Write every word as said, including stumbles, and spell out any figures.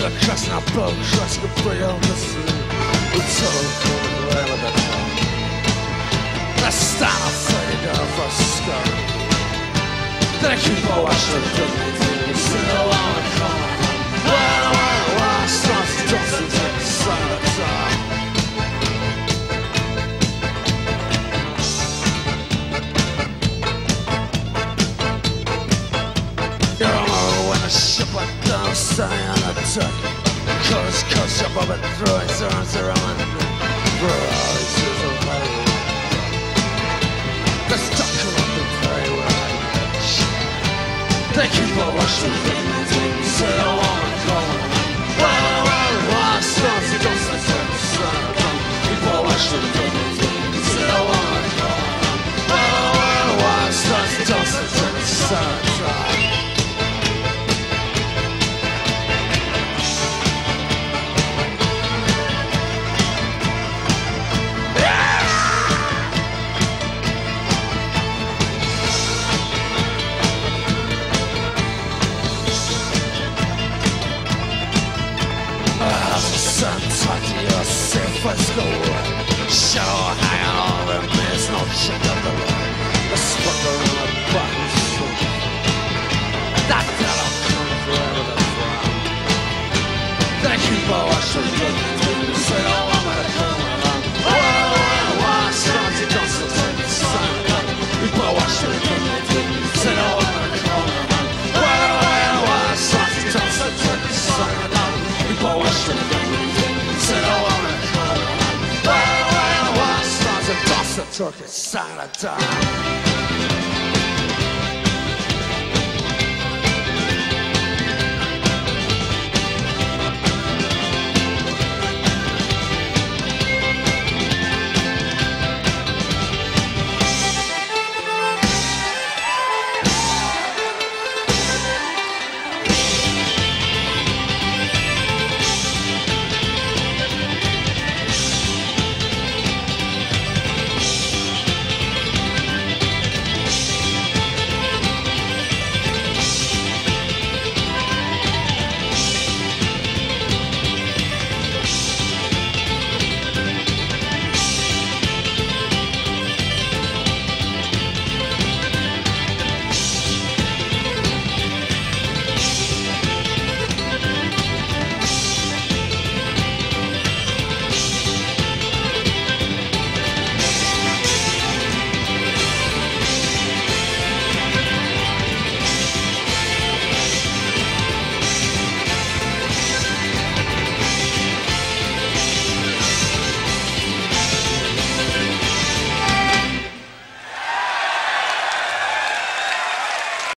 a cuss, and I blow trust the play on the sea. It's all for the land of the tongue. Let's start fading off our skirt. Then I keep on watching the dignity. It's still on the corner. Well, well, well, it starts to dust and take the sun up top. You're all when a ship like down, staying on a tuck. Cause, cause, jump up and throw his arms around me. For all these years of my life. Let's talk about the very way. Thank you for watching the things so I wanna call. Well, well, well, stars and ghosts and turns around. Thank you for watching the things so I wanna call. Well, well, well, stars and ghosts and turns around. Let's go. Show hanging on them, there's no check on the line. Let's fuck around the bottom street. That that'll come forever to fly. Thank you for watching the good say all I'm gonna come along. Oh, oh, oh, start to dance and take the sun. People watching the good say all I'm gonna come along. Oh, oh, oh, start to dance and take the sun. People watching the good say all I'm gonna come along. Turkish side of time.